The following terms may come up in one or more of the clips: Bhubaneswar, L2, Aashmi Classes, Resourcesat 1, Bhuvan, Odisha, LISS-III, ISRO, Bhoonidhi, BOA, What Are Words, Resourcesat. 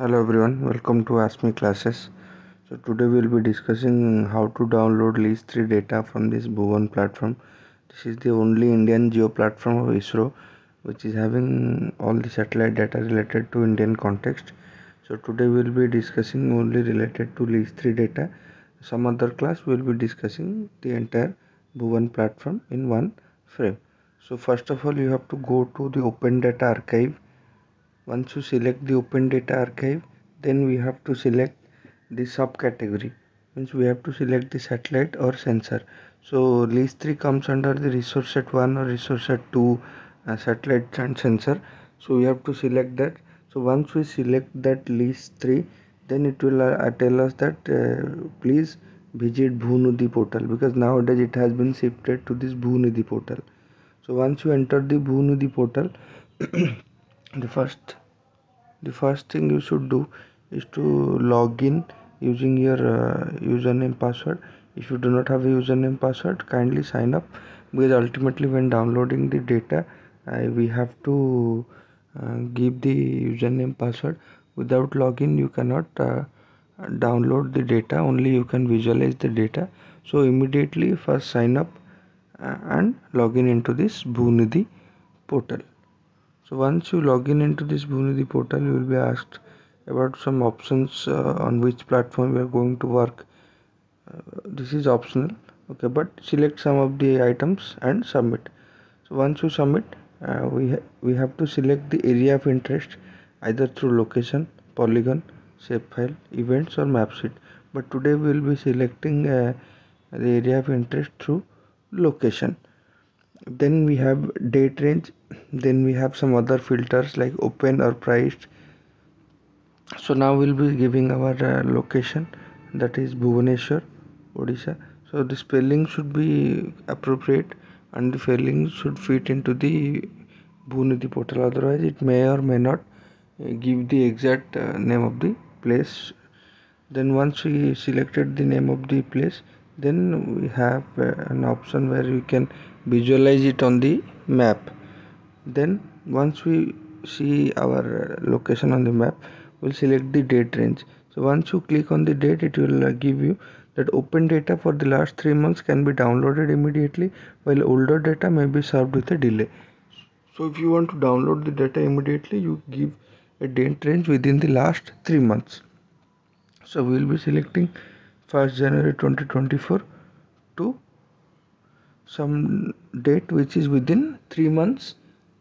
Hello everyone, welcome to Aashmi Classes. So today we will be discussing how to download LISS-III data from this Bhuvan platform. This is the only Indian geo platform of ISRO which is having all the satellite data related to Indian context. So today we will be discussing only related to LISS-III data. Some other class we will be discussing the entire Bhuvan platform in one frame. So first of all you have to go to the Open Data Archive. Once you select the Open Data Archive, then we have to select the subcategory, means we have to select the satellite or sensor. So LISS-III comes under the Resourcesat 1 or Resourcesat 2 satellite and sensor. So we have to select that. So once we select that LISS-III, then it will tell us that please visit Bhoonidhi portal, because nowadays it has been shifted to this Bhoonidhi portal. So once you enter the Bhoonidhi portal, the first thing you should do is to log in using your username password. If you do not have a username password, kindly sign up, because ultimately when downloading the data we have to give the username password. Without login you cannot download the data, only you can visualize the data. So immediately first sign up and login into this Bhoonidhi portal. So once you log in into this Bhoonidhi portal, you will be asked about some options on which platform we are going to work. This is optional, okay, but select some of the items and submit. So once you submit, we have to select the area of interest either through location, polygon, shapefile, events or mapsheet. But today we will be selecting the area of interest through location. Then we have date range, then we have some other filters like open or priced. So now we'll be giving our location, that is Bhubaneswar, Odisha. So the spelling should be appropriate and the spelling should fit into the Bhoonidhi portal, otherwise it may or may not give the exact name of the place. Then once we selected the name of the place, then we have an option where you can visualize it on the map. Then once we see our location on the map, we'll select the date range. So once you click on the date, it will give you that open data for the last 3 months can be downloaded immediately, while older data may be served with a delay. So if you want to download the data immediately, you give a date range within the last 3 months. So we'll be selecting 1st January 2024 to some date which is within 3 months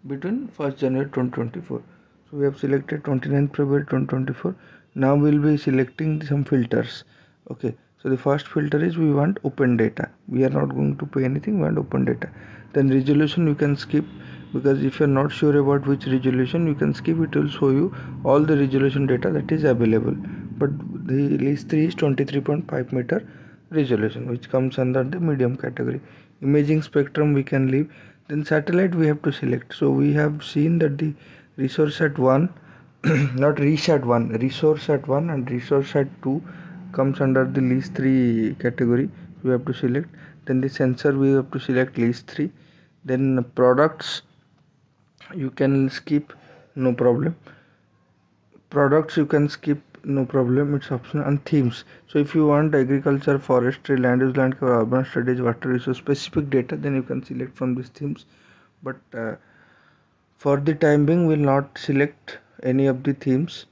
between 1st January 2024. So we have selected 29th February 2024. Now we will be selecting some filters. Okay, so the first filter is we want open data. We are not going to pay anything, we want open data. Then resolution you can skip, because if you are not sure about which resolution you can skip, it will show you all the resolution data that is available. But the LISS-III is 23.5 meter resolution, which comes under the medium category. Imaging spectrum we can leave. Then satellite we have to select. So we have seen that the Resourcesat 1, not Resat 1, Resourcesat 1 and Resourcesat 2 comes under the LISS-III category. We have to select. Then the sensor we have to select LISS-III. Then products you can skip, no problem. Products you can skip, no problem, it's optional. And themes, so if you want agriculture, forestry, land use, land cover, urban studies, water resource specific data, then you can select from these themes. But for the time being we will not select any of the themes.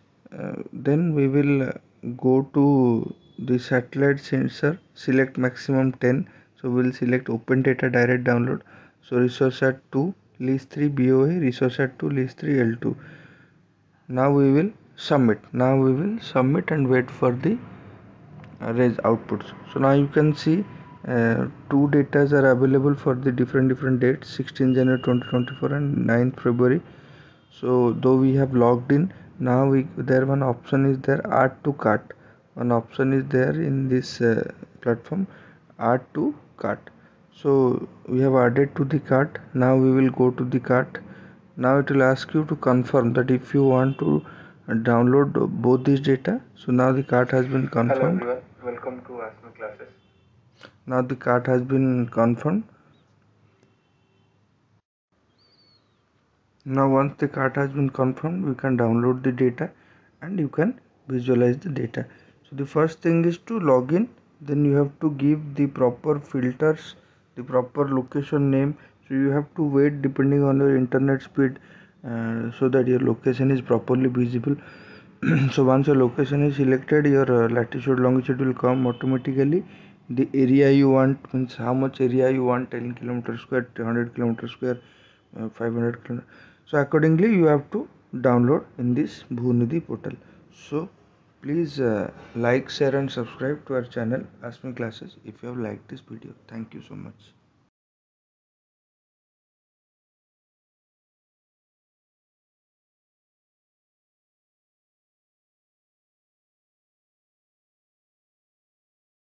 Then we will go to the satellite sensor, select maximum 10. So we will select open data direct download. So Resourcesat 2, LISS-III BOA, Resourcesat 2, LISS-III L2. Now we will submit. Now we will submit and wait for the res outputs. So now you can see two datas are available for the different dates, 16 January 2024 and 9th February. So though we have logged in, now there one option is there, add to cart. One option is there in this platform, add to cart. So we have added to the cart. Now we will go to the cart. Now it will ask you to confirm that if you want to download both these data. So now the cart has been confirmed. Hello everyone, welcome to Aashmi Classes. Now the cart has been confirmed. Now once the cart has been confirmed, we can download the data and you can visualize the data. So the first thing is to log in, then you have to give the proper filters, the proper location name. So you have to wait depending on your internet speed so that your location is properly visible. So once your location is selected, your latitude longitude will come automatically. The area you want, means how much area you want, 10 km square, 100 km square, 500 km. So accordingly you have to download in this Bhoonidhi portal. So please like, share and subscribe to our channel Aashmi Classes if you have liked this video. Thank you so much.